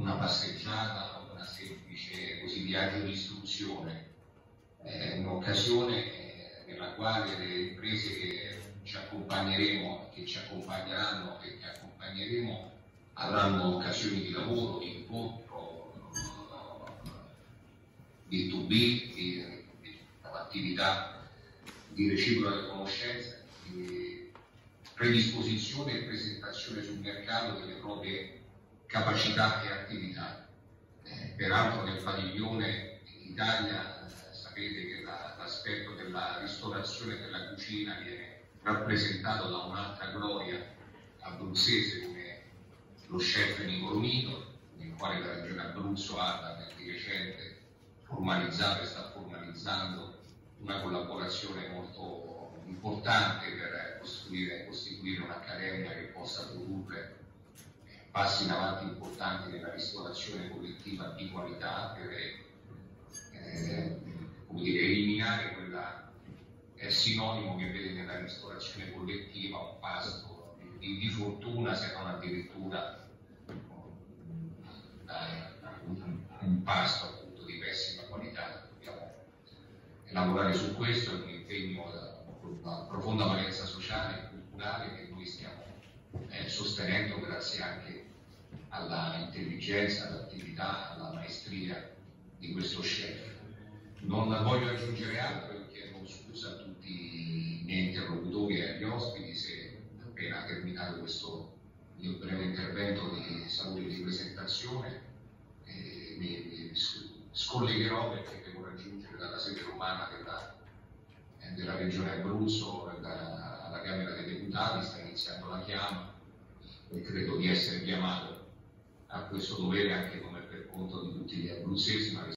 una passeggiata o una semplice viaggio di istruzione. È un'occasione nella quale le imprese che ci accompagneremo, che ci accompagneranno e che accompagneremo avranno occasioni di lavoro, di incontro, di B2B, di attività di recupero delle conoscenze, di predisposizione e presentazione sul mercato delle proprie capacità e attività. Peraltro nel padiglione Italia sapete che l'aspetto della ristorazione e della cucina viene rappresentato da un'altra gloria abruzzese come lo chef Nicolomito, nel quale la regione Abruzzo ha di recente formalizzato e sta formalizzando una collaborazione molto importante per costituire un'accademia che possa produrre passi in avanti importanti nella ristorazione collettiva di qualità per come dire, eliminare quella sinonimo che vede nella ristorazione collettiva un pasto di fortuna, se non addirittura un pasto appunto di pessima qualità. Dobbiamo lavorare su questo, è un impegno da profonda valenza sociale e culturale che noi stiamo sostenendo grazie anche alla intelligenza, all'attività, alla maestria di questo chef. Non voglio aggiungere altro perché non scusa tutti i miei interlocutori e gli ospiti se appena terminato questo mio breve intervento di saluto e di presentazione mi scollegherò perché devo raggiungere dalla sede romana della regione Abruzzo alla Camera dei Deputati, sta iniziando la chiama e credo di essere chiamato a questo dovere anche come per conto di tutti gli abruzzesi.